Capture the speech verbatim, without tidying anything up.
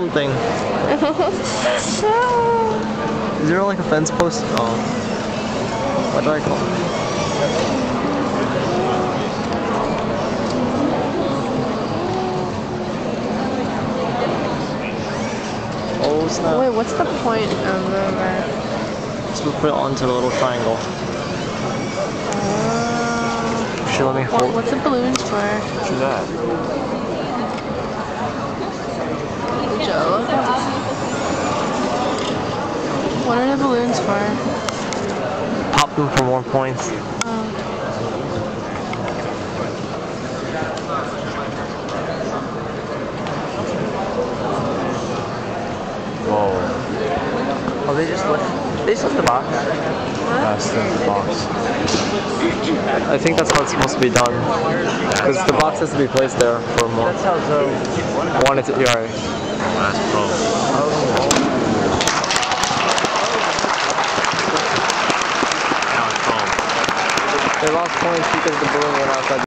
Thing. Is there like a fence post? Oh. What do I call it? Oh snap. Wait, what's the point of the red? So we put it onto the little triangle. Uh, Should let me hold. Well, what's the balloons for? What's that? What are the balloons for? Pop them for more points. Oh. Whoa. Oh, they just left. They just left the box. That's the box. I think that's how it's supposed to be done. Because the box has to be placed there for more. That's how Zoe wanted to. Yeah, right. That's pro. Now it's home. They lost points because the balloon went outside.